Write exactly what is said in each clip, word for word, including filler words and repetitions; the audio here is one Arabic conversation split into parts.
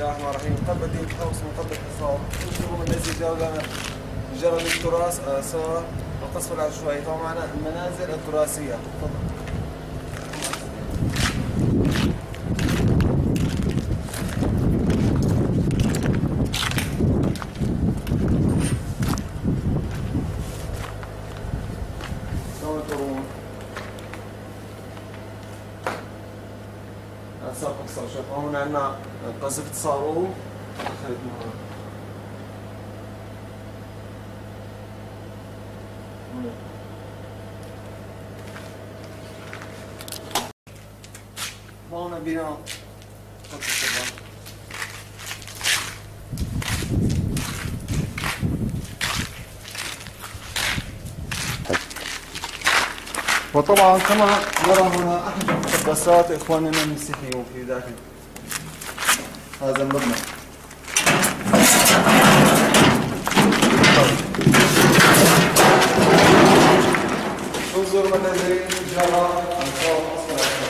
الله الرحمن الرحيم. قبل دين التخوص من قبل الحصار يشترون الذي جاولنا جرد التراث آثار القصف العشوائي، طبعا المنازل التراثية. هون عندنا قصف صاروخ دخلت من هون. هون بناء قصف الصاروخ. وطبعا كما نرى هنا احد مقدسات اخواننا المسيحيون في داخل هذا المبنى. انظر منازل جرى عن صوت الصلاه.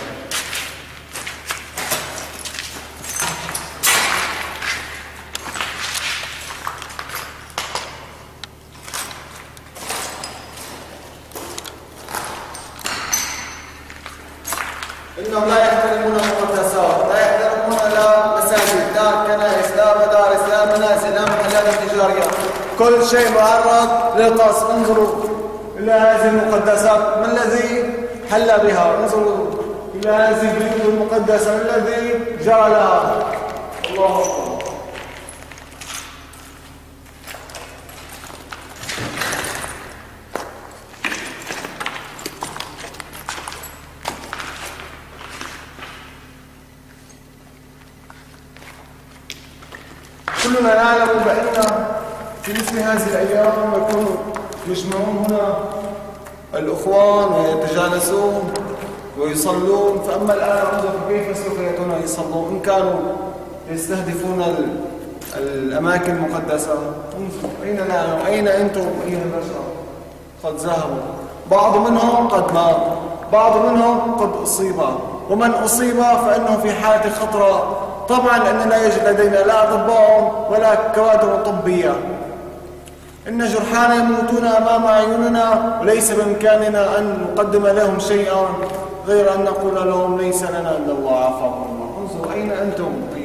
انهم لا يحترمون المقدسات، لا يحترمون لا مساجد، لا كنائس، لا مدارس، لا منازل، لا محلات تجاريه، كل شيء معرض للقصف. انظروا الى هذه المقدسات، ما الذي حل بها؟ انظروا الى هذه البيوت المقدسه، ما الذي جرى لها؟ الله اكبر. كلنا نعلم بأن في مثل هذه الأيام يكون يجمعون هنا الإخوان ويتجالسون ويصلون، فأما الآن انظر كيف سوف يأتون يصلون. إن كانوا يستهدفون الأماكن المقدسة، انظروا أين نعم؟ أين أنتم؟ أين الرجاء؟ قد ذهبوا، بعض منهم قد مات، بعض منهم قد أصيب، ومن أصيب فإنه في حالة خطرة طبعا، لأن لا يوجد لدينا لا أطباء ولا كوادر طبية. إن جرحانا يموتون أمام أعيننا، وليس بإمكاننا أن نقدم لهم شيئا غير أن نقول لهم ليس لنا إلا الله، عافاكم الله. انظروا أين أنتم؟